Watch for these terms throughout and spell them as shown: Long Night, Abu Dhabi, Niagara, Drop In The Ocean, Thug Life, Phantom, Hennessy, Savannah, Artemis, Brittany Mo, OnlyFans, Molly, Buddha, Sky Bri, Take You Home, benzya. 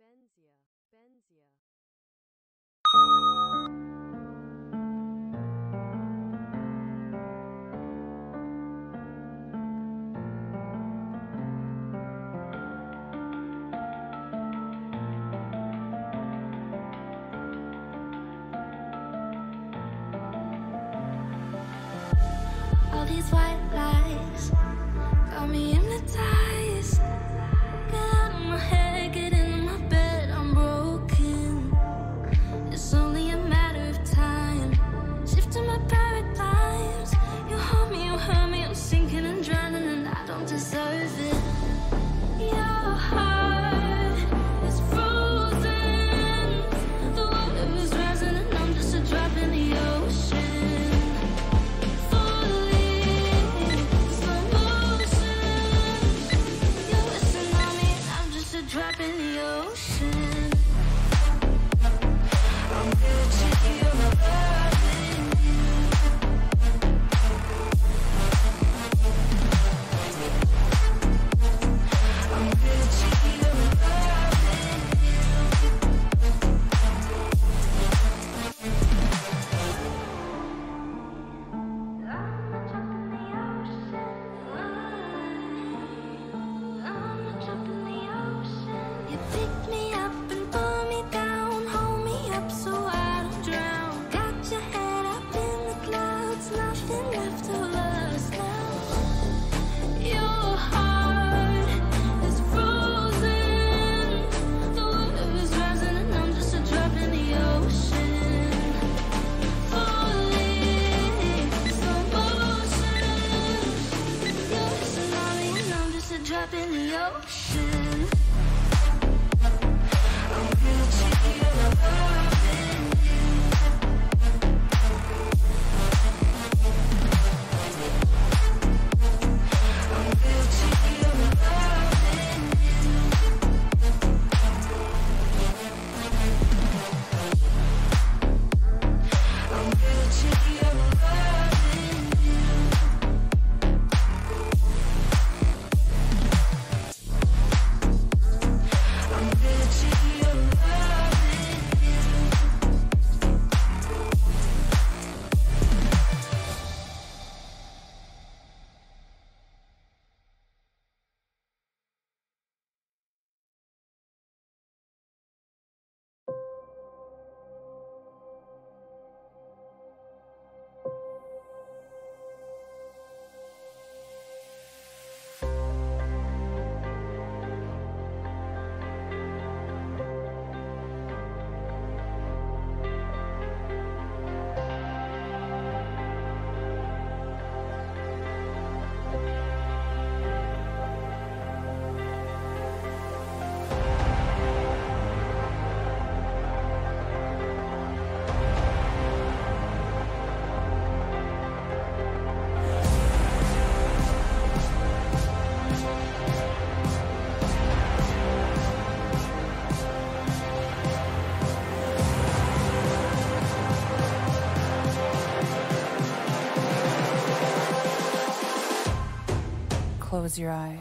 Benzya. All these white lies got me hypnotized. Get out of my head, get in my bed, I'm broken. It's only a matter of time. Shifting my paradigms. You hurt me, you hurt me, I'm sinking and drowning, and I don't deserve it. Your heart is frozen. The water is rising and I'm just a drop in the ocean. Drop in the ocean. I'm guilty of loving you. I'm guilty of loving you. I'm a drop in the ocean. I'm a drop in the ocean. You pick me up and pull me down, hold me up so I don't drown. Got your head up in the clouds, nothing left to us now. Your heart is frozen, the water is rising and I'm just a drop in the ocean. Falling, slow motion. You're a tsunami and I'm just a drop in the ocean. I'm guilty of loving you. I'm guilty of loving you. I'm guilty of loving you. I'm guilty of loving you. Close your eyes.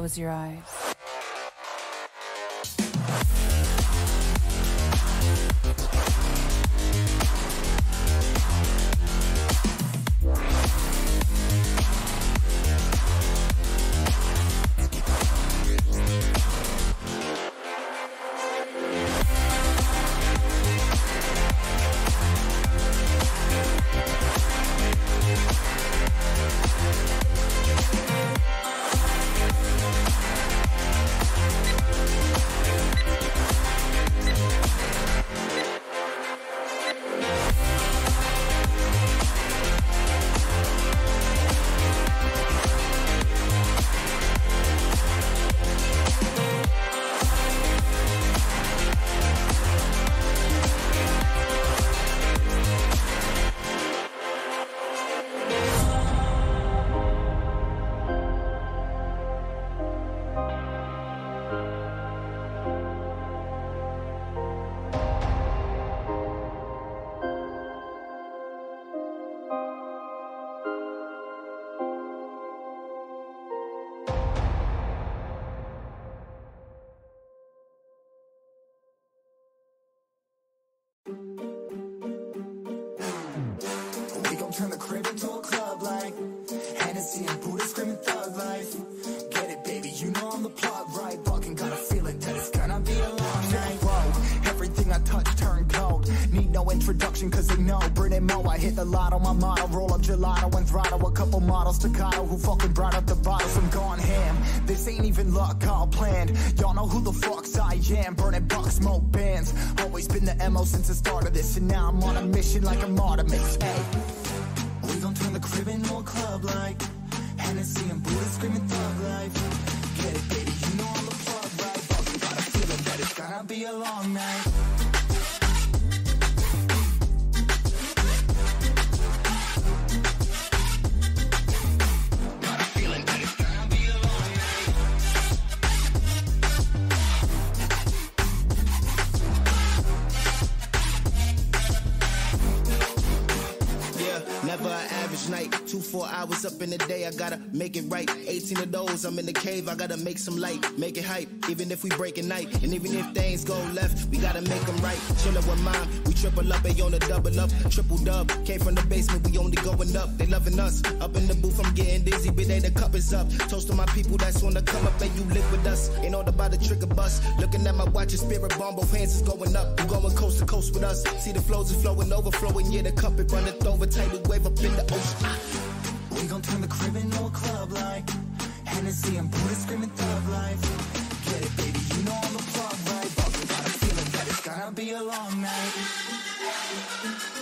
Close your eyes. Turn the crib into a club like Hennessy and Buddha screaming Thug Life. Get it, baby, you know I'm the plug, right? Fucking got a feeling that it's gonna be a long night. Whoa, everything I touch turned cold. Need no introduction, cause they know. Brittany Mo, I hit the lotto, my motto. Roll up gelato and throttle a couple models, staccato, who fucking brought up the bottles. I'm gone ham, this ain't even luck, all planned. Y'all know who the fucks I am. Burning bucks, smoke bands. Always been the MO since the start of this. And now I'm on a mission like I'm Artemis. Hey. Don't turn the crib into a club like Hennessy and Buddha screaming Thug Life. Get it, baby, you know I'm the plug, right? Fucking got a feeling that it's gonna be a long night. Night, 2 4 hours up in the day, I gotta make it right. 18 of those, I'm in the cave, I gotta make some light, make it hype, even if we break a night, and even if things go left, we gotta make them right. Chillin' with mom, we triple up, they on the double up, triple dub, came from the basement, we only going up, they loving us, up in the booth, I'm getting dizzy, but they the cup is up, toast to my people that's on the come up, and you live with us, ain't all about the trick or bust, looking at my watch, your spirit bomb, both hands is going up, you going coast to coast with us, see the flows is flowing, overflowing, yeah, the cup it runneth over, tidal wave up in the ocean. We gon' turn the crib into a club like Hennessy and Buddha screaming Thug Life. Get it, baby, you know I'm the plug, right? But got a feeling that it's gonna be a long night.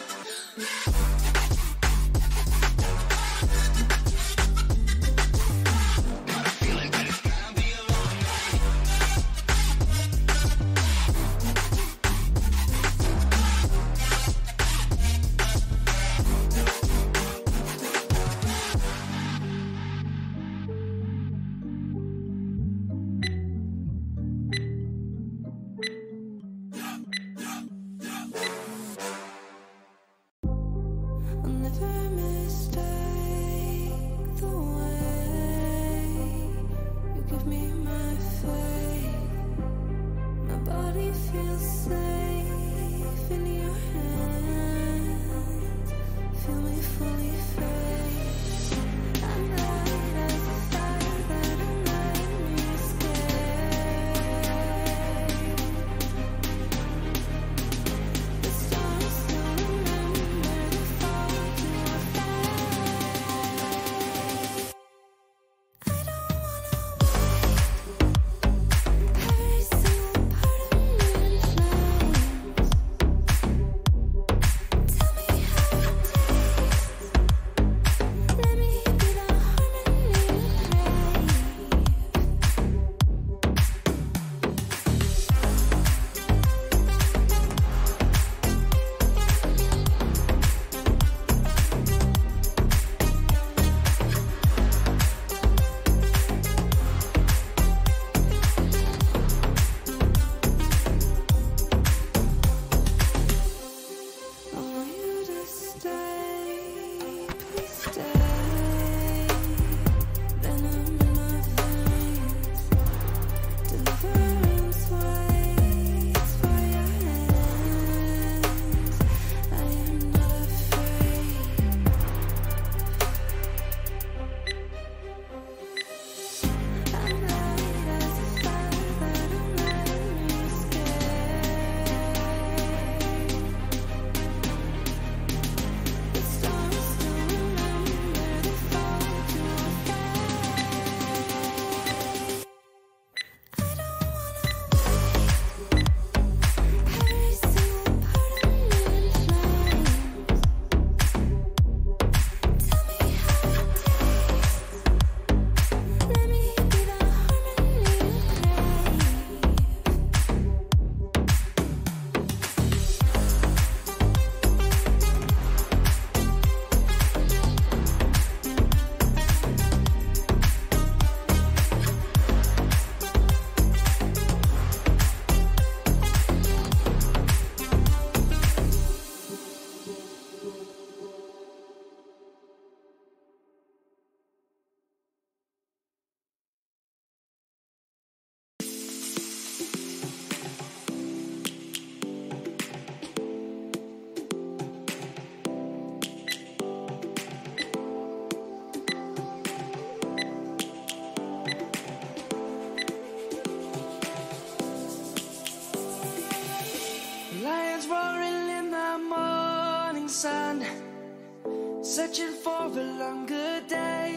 searching for a longer day.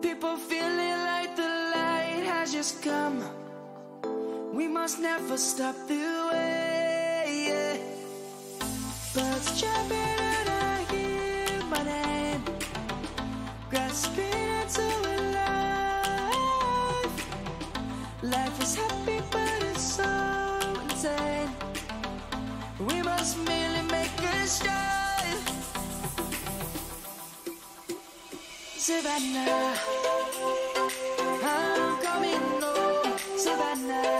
People feeling like the light has just come. We must never stop the way, yeah. Birds jumping and I hear my name, grasping into a life. Life is happy but it's so insane. We must merely make a start. Savannah, I'm coming home. Savannah,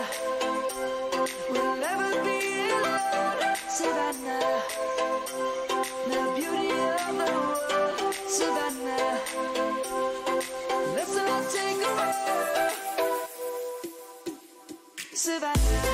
we'll never be alone. Savannah, the beauty of the world. Savannah, let's all take a ride. Savannah.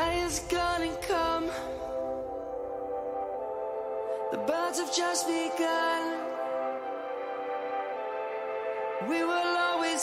Lion's gonna come. The birds have just begun. We will always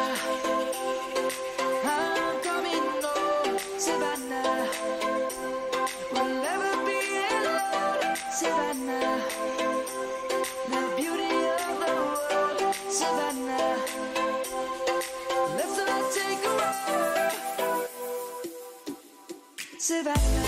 I'm coming home. Savannah, we'll never be alone. Savannah, the beauty of the world. Savannah, let's all take a ride. Savannah.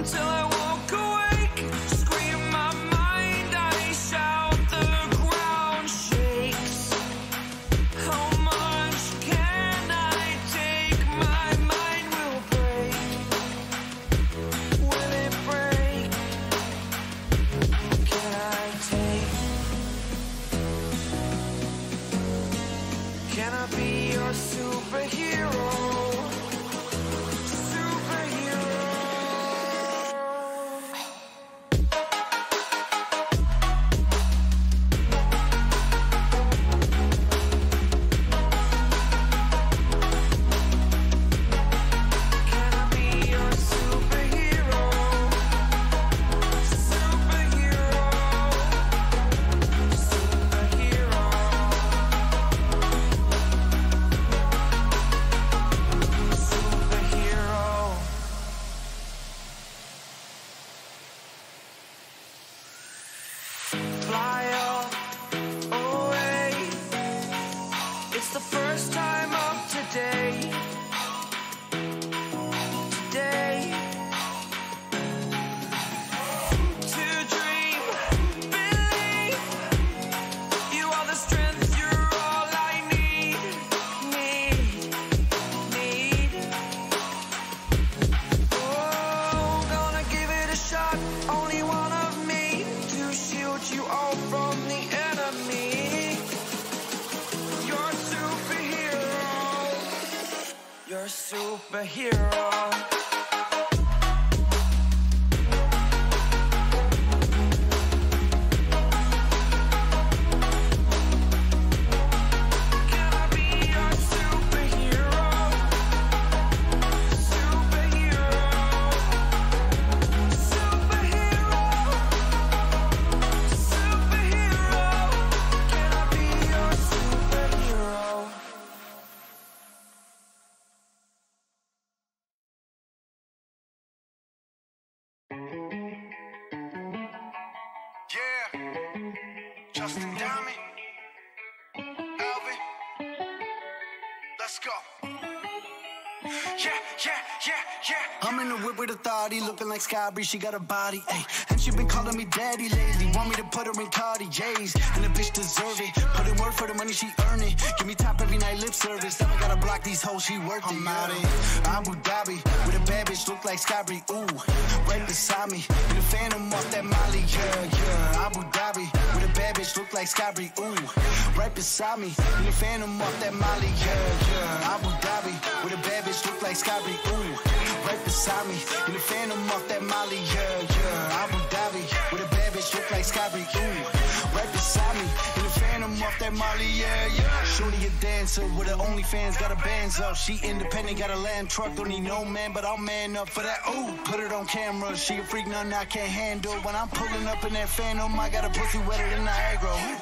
Until I Looking like Sky Bri, she got a body, ayy. And she been calling me daddy lately. Want me to put her in Cartier's, and the bitch deserve it. Put in work for the money, she earn it. Give me top every night, lip service. Now I gotta block these hoes, she worth it. I'm out in Abu Dhabi with a bad bitch, look like Sky Bri, ooh, right beside me. With a Phantom off that Molly, yeah, yeah. Abu Dhabi with a bad bitch, look like Sky Bri, ooh, right beside me. With a Phantom off that Molly, yeah, yeah. Abu Dhabi with a bad bitch, look like Sky Bri, ooh, right beside me, in the Phantom off that Molly, yeah, yeah. Abu Dhabi, with a bad bitch, look like Sky Bri, ooh, right beside me, in the Phantom off that Molly, yeah, yeah. Shorty a dancer with her OnlyFans, got her bands up. She independent, got a lamb truck, don't need no man, but I'll man up for that, ooh. Put it on camera, she a freak, nothing I can't handle. When I'm pulling up in that Phantom, I got a pussy wetter than Niagara, ooh.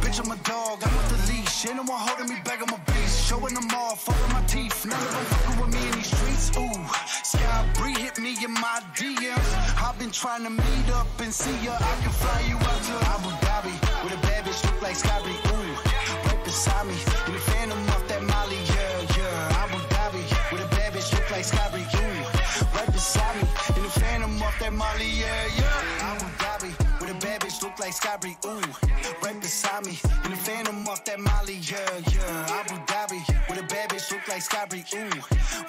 Bitch, I'm a dog, I'm with the leash, ain't no one holding me back, I'm a beast. Showing them all, following my teeth, none of them fucking with me in these streets, ooh. Sky Bri hit me in my DMs. I've been trying to meet up and see ya. I can fly you out to Abu Dhabi with a bad bitch look like Sky Bri, ooh, right beside me. In the Phantom off that Molly, yeah, yeah. Abu Dhabi with a bad bitch look like Sky Bri, ooh, right beside me. In the Phantom off that Molly, yeah, yeah. Abu Dhabi with a bad bitch look like Sky Bri, ooh, right beside me. In the Phantom off that Molly, yeah, yeah. Abu Dhabi with a bad bitch look like Sky Bri, ooh,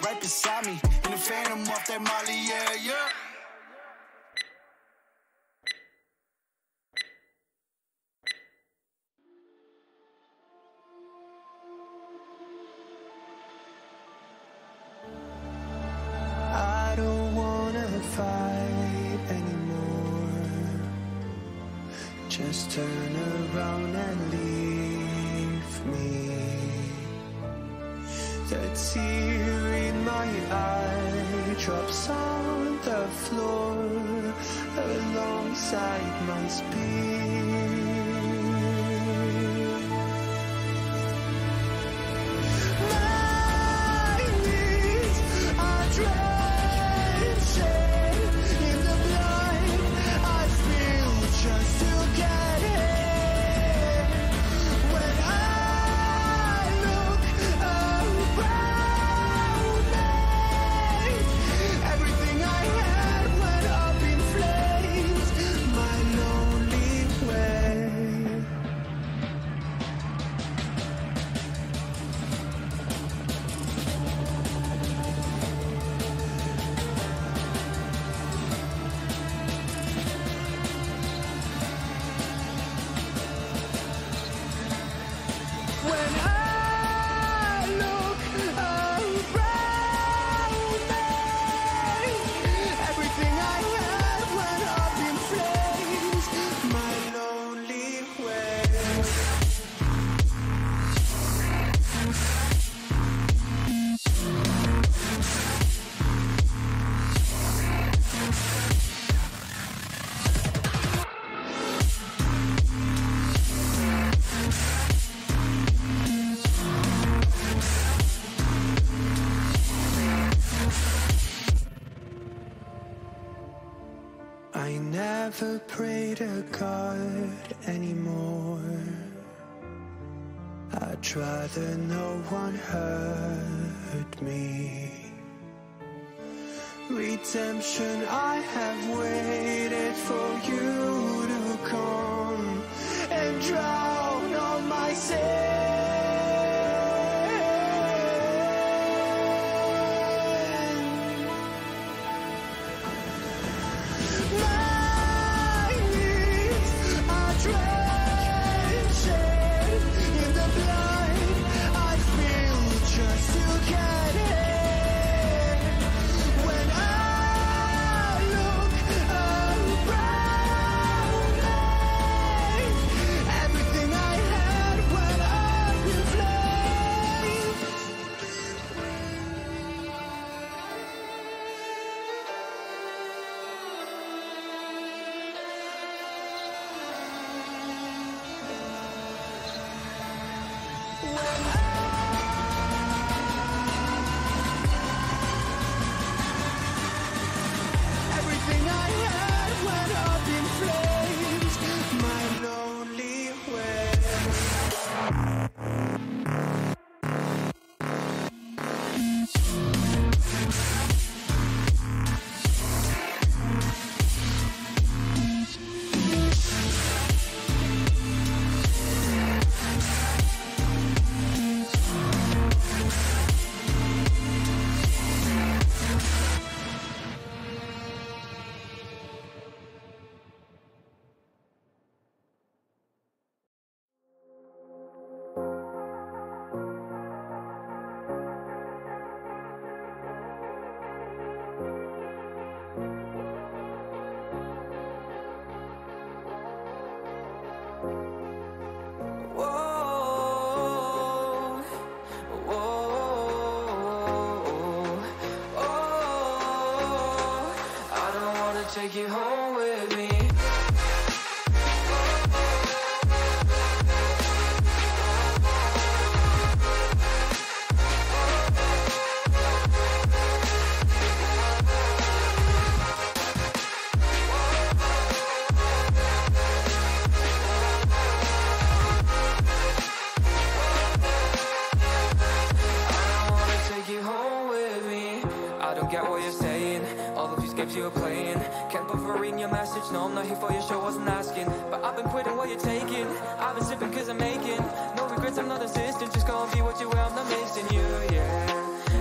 right beside me. In the Phantom off that Molly, yeah, yeah. I don't wanna fight anymore. Just turn around and leave me. The tear in my eye drops on the floor alongside my speech. Where to guard anymore. I'd rather no one hurt me. Redemption, I have waited for you to come and drown all my sin. My knees are drenching in the blood. I feel just to get it. Take you home with me. No, I'm not here for your show, wasn't asking. But I've been quitting what you're taking. I've been sipping cause I'm making. No regrets, I'm not insistent. Just gonna be what you are, I'm not missing you, yeah.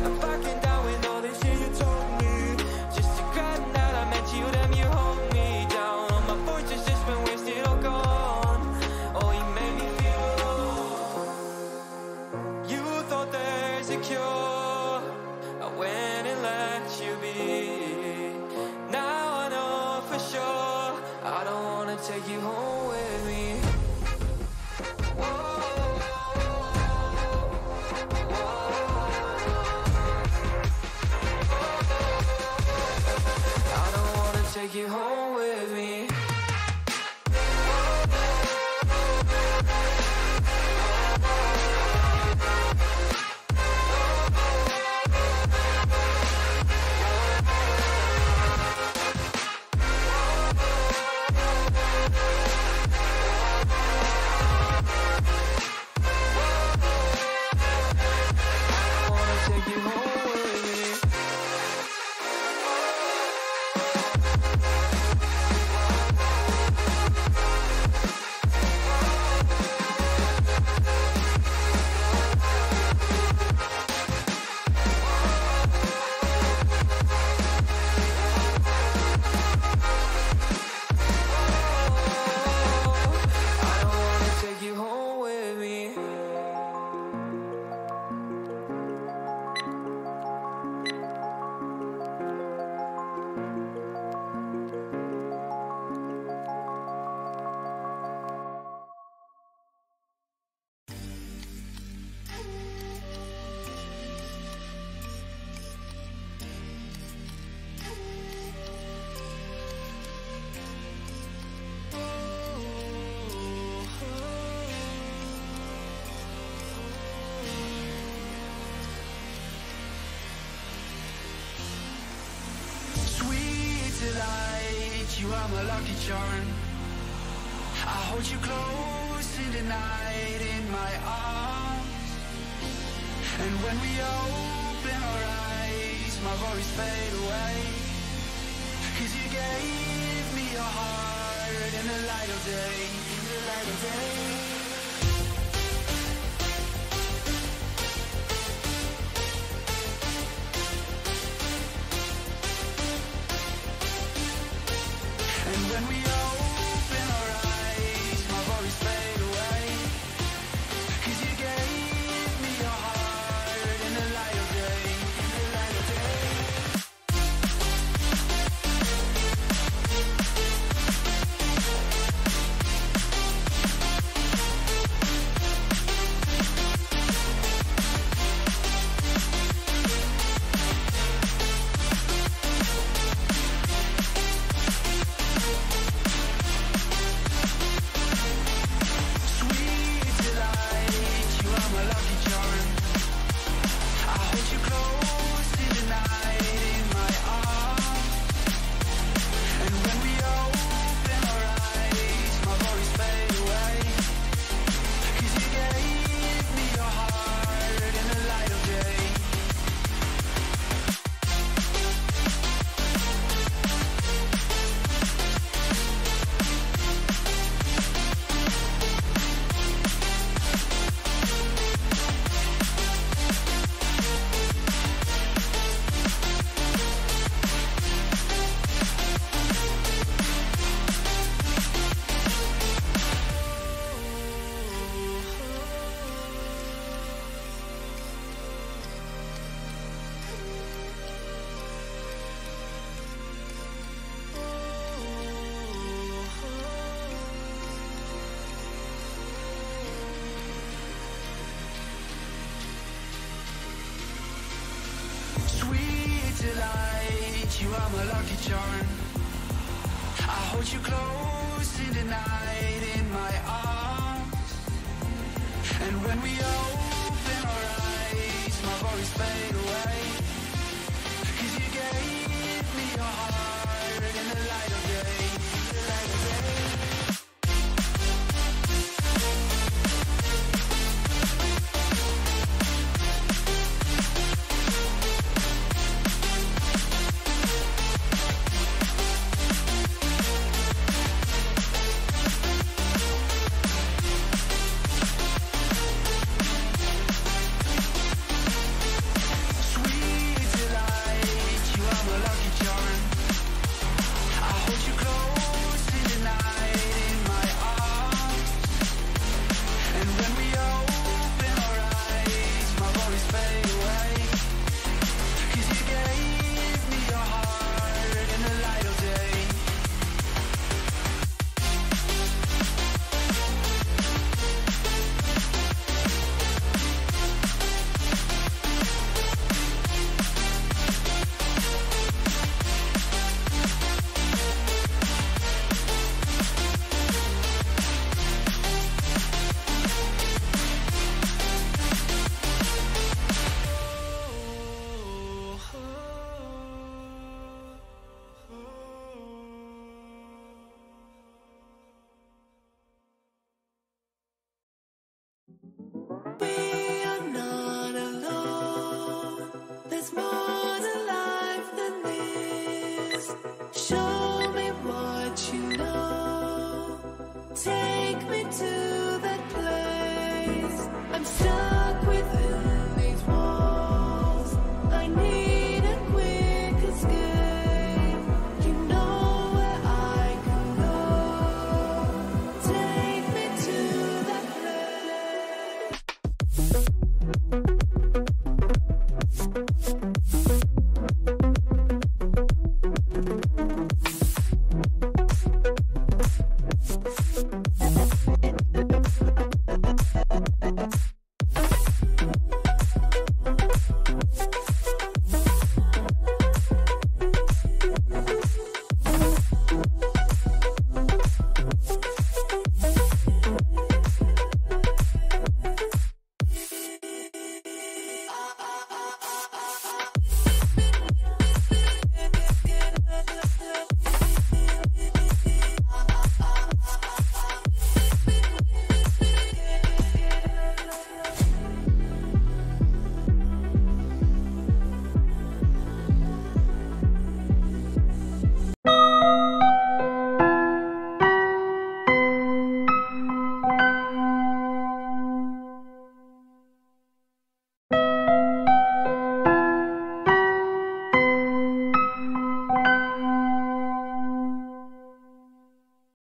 I'm fucking down with all this shit you told me. Just to grab that I met you, damn you hold me down. All my fortune's just been wasted, all gone. Oh, you made me feel alone. You thought there's a cure, I went and let you be. Now I know for sure I don't wanna take you home with me. I don't wanna take you home with me. You are my lucky charm. I hold you close in the night in my arms. And when we open our eyes, my worries fade away. Cause you gave me your heart in the light of day, in the light of day. When we open our eyes, my worries fade away. Cause you gave me your heart in the light of day, in the light of Take me to that place. I'm stuck.